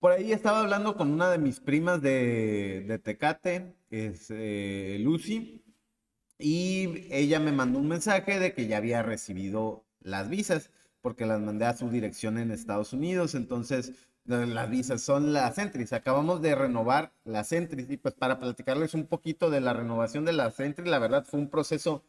Por ahí estaba hablando con una de mis primas de Tecate, es Lucy, y ella me mandó un mensaje de que ya había recibido las visas, porque las mandé a su dirección en Estados Unidos. Entonces, las visas son las SENTRI. Acabamos de renovar las SENTRI. Y pues para platicarles un poquito de la renovación de las SENTRI, la verdad fue un proceso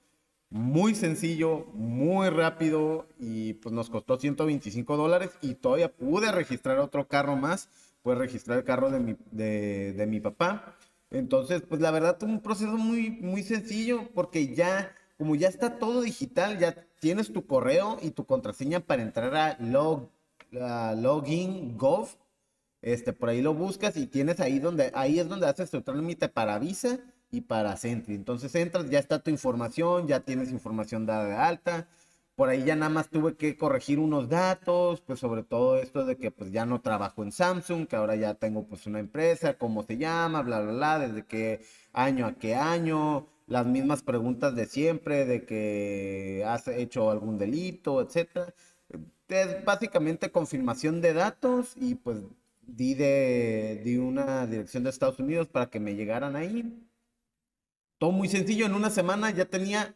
muy sencillo, muy rápido, y pues nos costó $125 y todavía pude registrar otro carro más, pues registrar el carro de mi papá. Entonces, pues la verdad, un proceso muy, muy sencillo, porque ya, como ya está todo digital, ya tienes tu correo y tu contraseña para entrar a login.gov, por ahí lo buscas y tienes ahí donde, ahí es donde haces tu trámite para visa y para SENTRI. Entonces entras, ya está tu información, ya tienes información dada de alta. Por ahí ya nada más tuve que corregir unos datos, pues sobre todo esto de que pues ya no trabajo en Samsung, que ahora ya tengo pues una empresa, cómo se llama, bla, bla, bla, desde qué año a qué año, las mismas preguntas de siempre, de que has hecho algún delito, etcétera. Es básicamente confirmación de datos y pues di una dirección de Estados Unidos para que me llegaran ahí. Todo muy sencillo, en una semana ya tenía,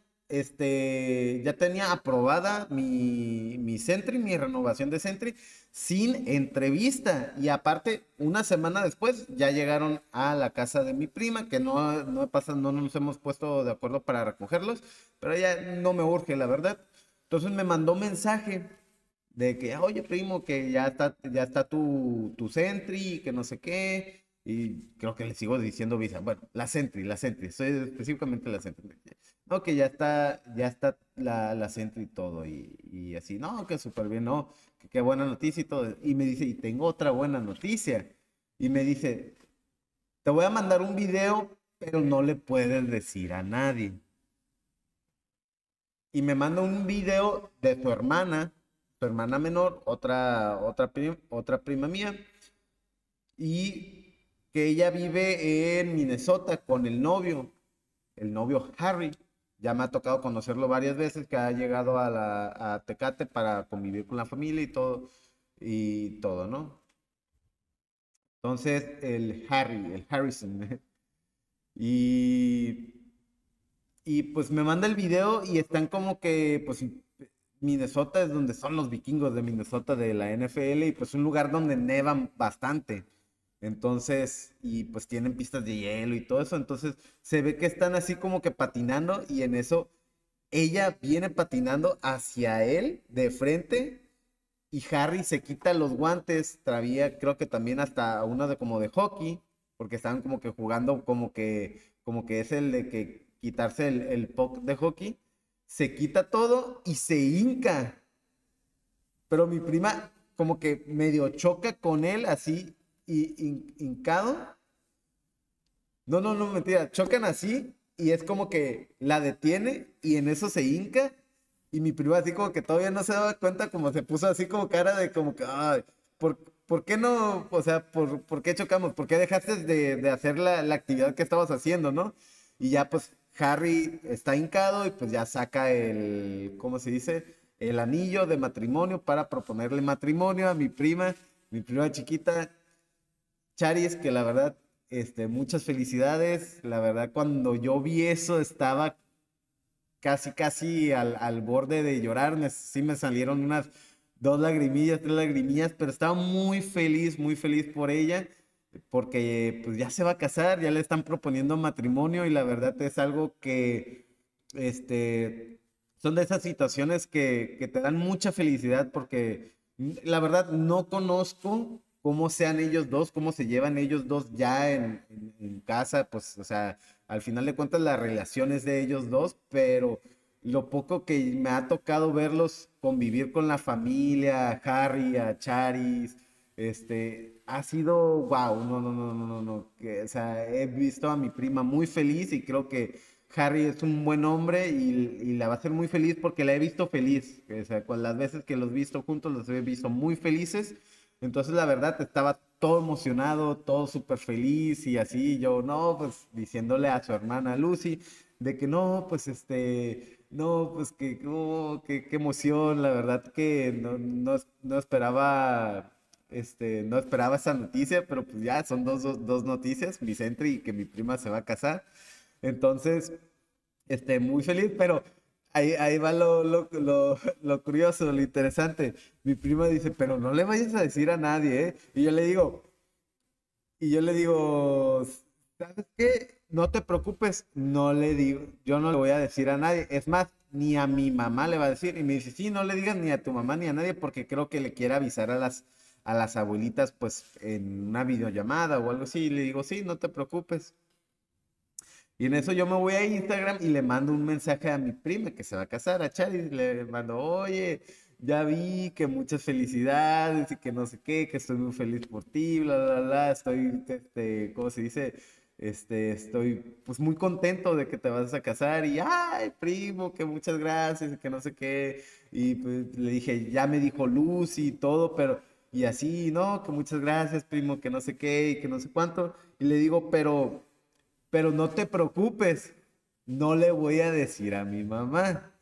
aprobada mi SENTRI, mi renovación de SENTRI, sin entrevista. Y aparte, una semana después ya llegaron a la casa de mi prima, que no nos hemos puesto de acuerdo para recogerlos, pero ya no me urge, la verdad. Entonces me mandó mensaje de que, oye primo, que ya está tu SENTRI, que no sé qué. Y creo que le sigo diciendo visa. Bueno, la SENTRI, soy específicamente la SENTRI. No, que ya está la SENTRI y todo, y así, no, que súper bien, no, que qué buena noticia y todo. Y me dice, y tengo otra buena noticia. Y me dice, te voy a mandar un video, pero no le puedes decir a nadie. Y me manda un video de su hermana menor, otra prima mía, y que ella vive en Minnesota con el novio Harry. Ya me ha tocado conocerlo varias veces, que ha llegado a Tecate para convivir con la familia y todo, ¿no? Entonces, el Harrison. Y pues me manda el video y están como que, pues, Minnesota es donde son los vikingos de Minnesota de la NFL, y pues un lugar donde nevan bastante. Entonces, y pues tienen pistas de hielo y todo eso. Entonces se ve que están así como que patinando, y en eso ella viene patinando hacia él de frente, y Harry se quita los guantes, traía creo que también hasta uno de como de hockey, porque estaban como que jugando como que es el de que quitarse el puck de hockey. Se quita todo y se hinca, pero mi prima como que medio choca con él así, y hincado. No, mentira, chocan así, y es como que la detiene, y en eso se hinca, y mi prima así como que todavía no se daba cuenta, como se puso así como cara de como que, ay, ¿por qué no? O sea, ¿por qué chocamos? ¿Por qué dejaste de hacer la actividad que estabas haciendo, no? Y ya pues Harry está hincado, y pues ya saca el, ¿cómo se dice? El anillo de matrimonio para proponerle matrimonio a mi prima chiquita, Charis, que la verdad, muchas felicidades. La verdad, cuando yo vi eso, estaba casi al borde de llorar. Sí me salieron unas 2 lagrimillas, 3 lagrimillas, pero estaba muy feliz por ella, porque pues ya se va a casar, ya le están proponiendo matrimonio, y la verdad es algo que, son de esas situaciones que te dan mucha felicidad, porque la verdad no conozco cómo sean ellos dos, cómo se llevan ellos dos ya en casa. Pues, o sea, al final de cuentas las relaciones de ellos dos, pero lo poco que me ha tocado verlos convivir con la familia, a Harry, a Charis, ha sido wow. No, o sea, he visto a mi prima muy feliz, y creo que Harry es un buen hombre, y la va a hacer muy feliz, porque la he visto feliz. O sea, con las veces que los he visto juntos, los he visto muy felices. Entonces, la verdad, estaba todo emocionado, todo súper feliz, y así yo, no, pues, diciéndole a su hermana Lucy, de que no, pues, no, pues, que, oh, qué emoción, la verdad que no esperaba, no esperaba esa noticia, pero pues ya son dos noticias, mi Sentry y que mi prima se va a casar. Entonces, muy feliz, pero ahí va lo curioso, lo interesante. Mi prima dice, pero no le vayas a decir a nadie, ¿eh? Y yo le digo, ¿sabes qué? No te preocupes, no le digo, yo no le voy a decir a nadie. Es más, ni a mi mamá le va a decir. Y me dice, sí, no le digas ni a tu mamá ni a nadie, porque creo que le quiere avisar a las abuelitas, pues, en una videollamada o algo así. Y le digo, sí, no te preocupes. Y en eso yo me voy a Instagram y le mando un mensaje a mi prima que se va a casar, a Charis. Le mando, oye, ya vi que muchas felicidades y que no sé qué, que estoy muy feliz por ti, bla, bla, bla. Estoy, ¿cómo se dice? Estoy pues muy contento de que te vas a casar y ay, primo, que muchas gracias y que no sé qué. Y pues le dije, ya me dijo Lucy y todo, pero y así, no, que muchas gracias, primo, que no sé qué y que no sé cuánto. Y le digo, pero no te preocupes, no le voy a decir a mi mamá.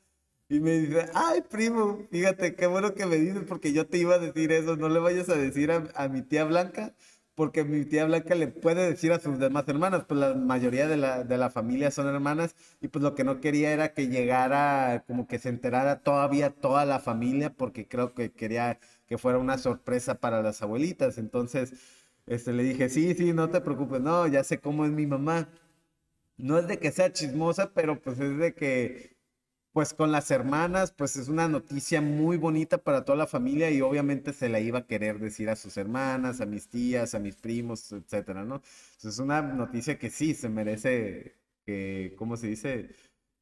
Y me dice, ay, primo, fíjate, qué bueno que me dices, porque yo te iba a decir eso, no le vayas a decir a mi tía Blanca, porque mi tía Blanca le puede decir a sus demás hermanas, pues la mayoría de la familia son hermanas, y pues lo que no quería era que llegara, como que se enterara todavía toda la familia, porque creo que quería que fuera una sorpresa para las abuelitas. Entonces, le dije, sí, no te preocupes, no, ya sé cómo es mi mamá. No es de que sea chismosa, pero pues es de que, pues con las hermanas, pues es una noticia muy bonita para toda la familia y obviamente se la iba a querer decir a sus hermanas, a mis tías, a mis primos, etcétera, ¿no? Entonces es una noticia que sí se merece que, ¿cómo se dice?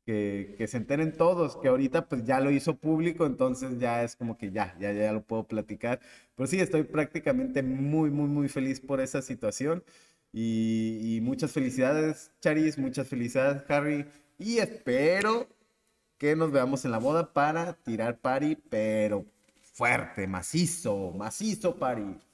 Que se enteren todos, que ahorita pues ya lo hizo público, entonces ya es como que ya lo puedo platicar. Pero sí, estoy prácticamente muy, muy, muy feliz por esa situación y muchas felicidades, Charis, muchas felicidades, Harry, y espero que nos veamos en la boda para tirar party, pero fuerte, macizo, macizo party.